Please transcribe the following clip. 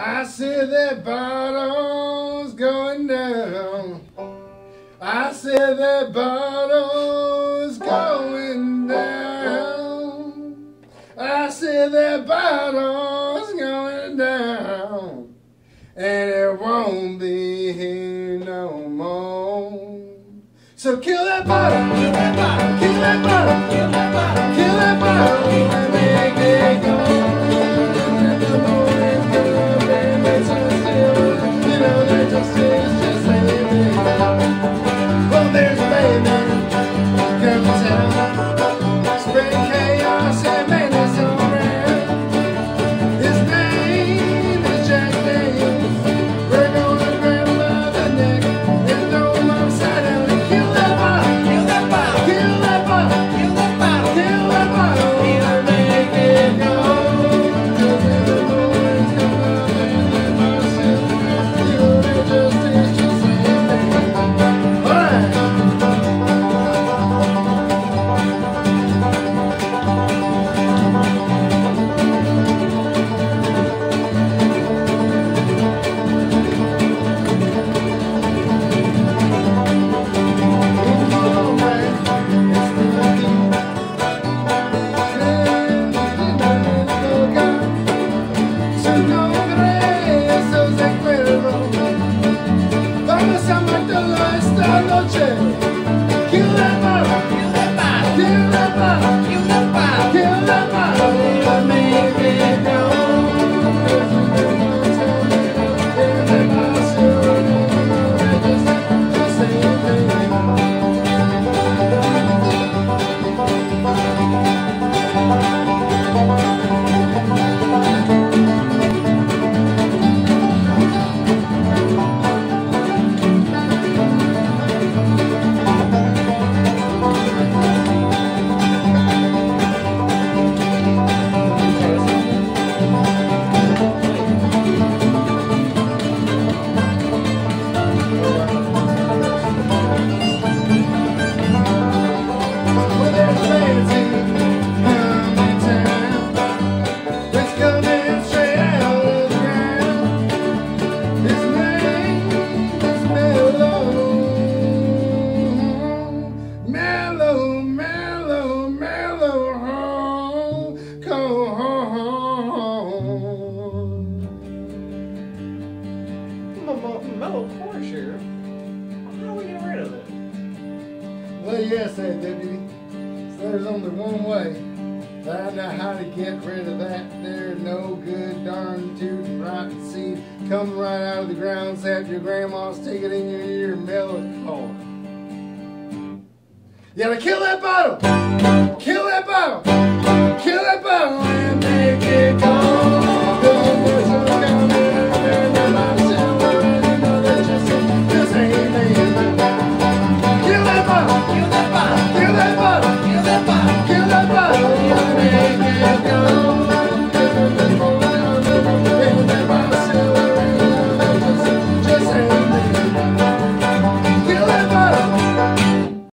I see that bottle's going down. I see that bottle's going down. I see that bottle's going down. And it won't be here no more. So kill that bottle, kill that bottle, kill that bottle, kill that bottle, kill that bottle, and make it go. And the morning comes and they turn still, you know they're just like they really are. Well, there's a baby come to town, spreading chaos and madness all around. His name is Jack Daniels. We're gonna grab him by the neck and throw him upside down. Mellow chord share? How are we getting rid of it? Well, yes, hey, Deputy. So there's only one way that I know how to get rid of that there no good darn tootin' rotten seed coming right out of the ground, sap your grandma, stick it in your ear, mellow chord. You gotta kill that bottle!